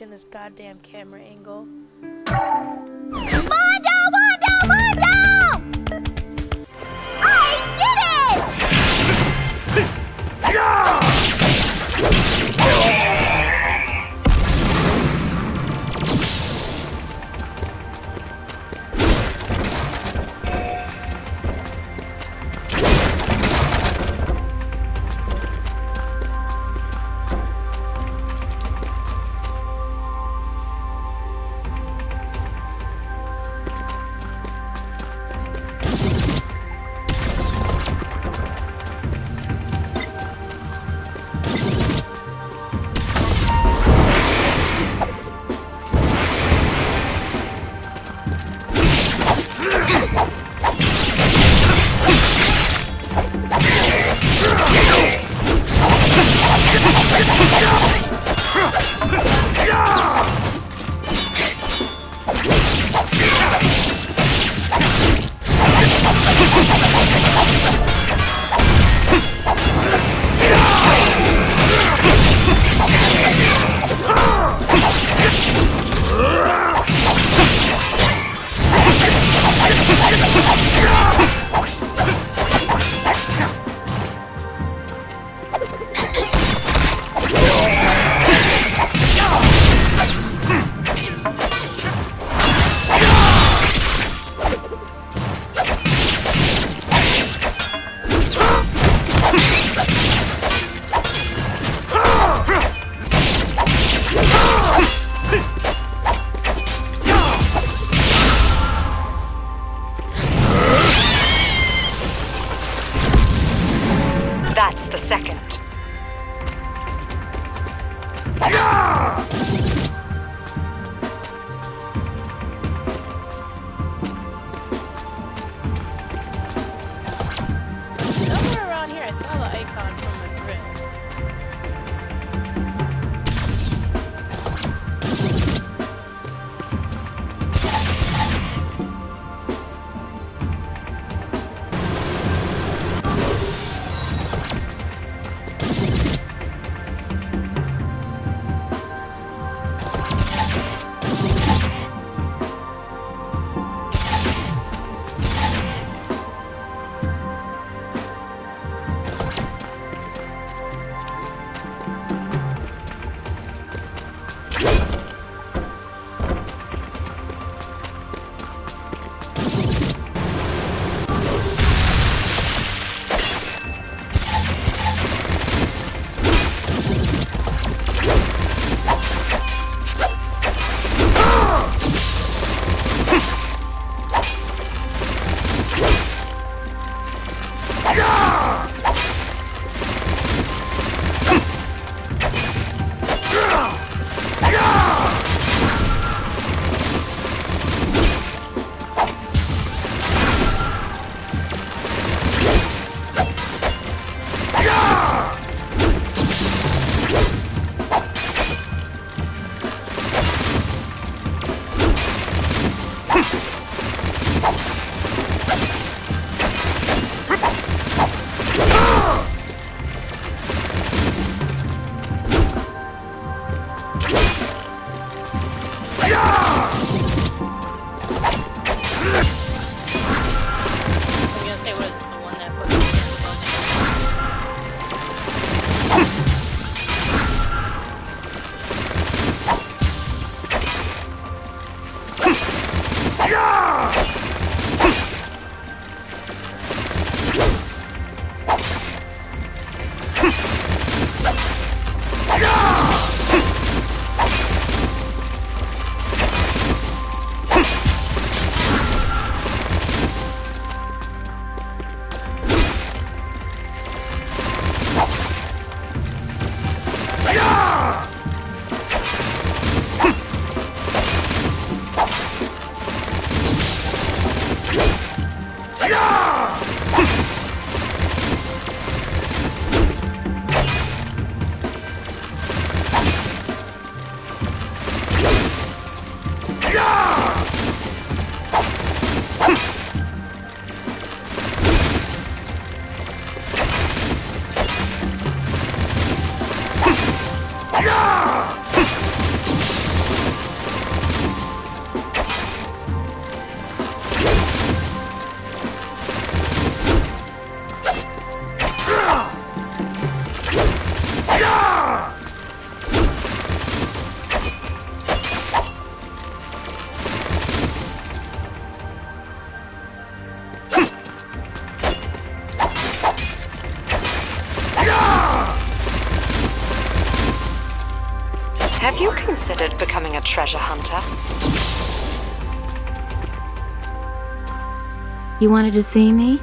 In this goddamn camera angle. Mondo! Mondo! Mondo! I did Somewhere around here I saw the icon from the grill. Have you considered becoming a treasure hunter? You wanted to see me?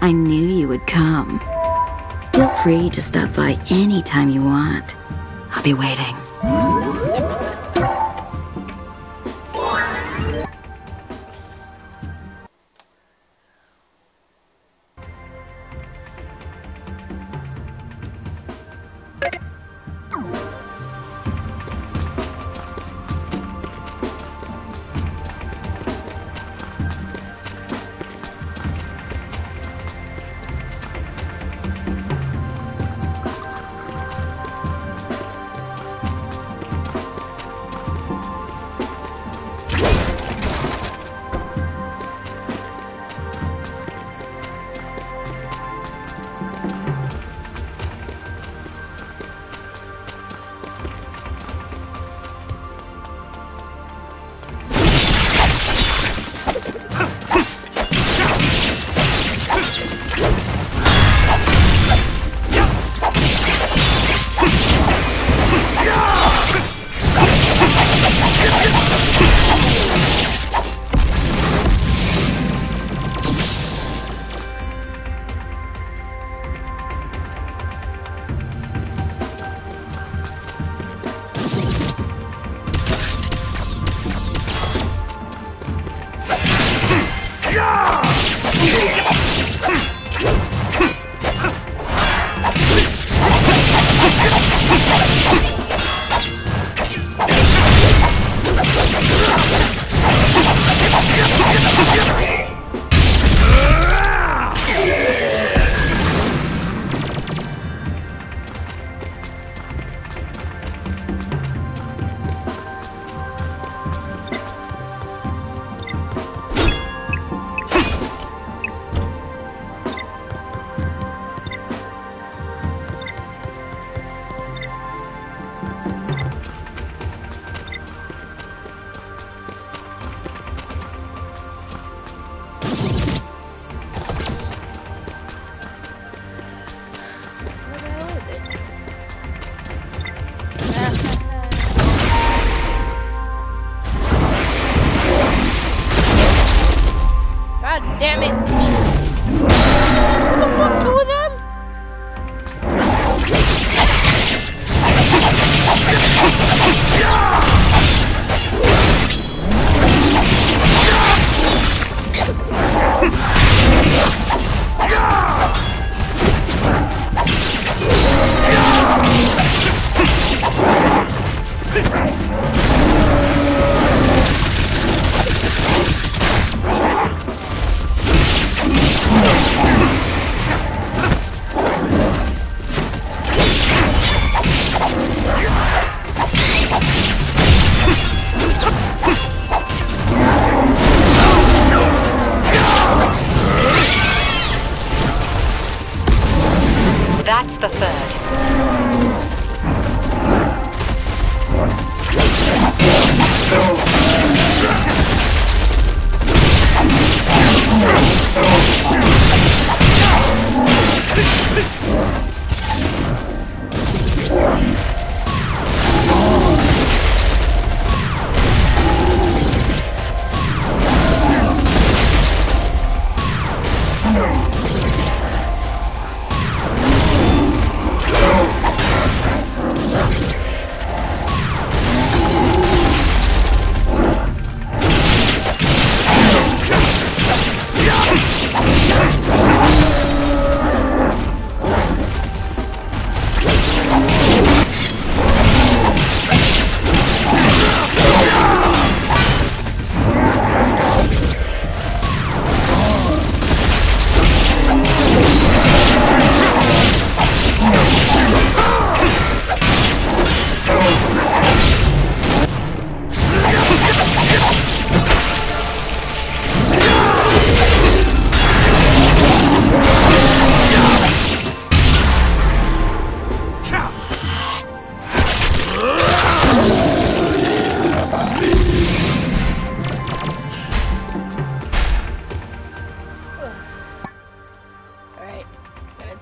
I knew you would come. Feel free to stop by anytime you want. I'll be waiting.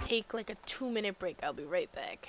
Take like a two minute break. I'll be right back.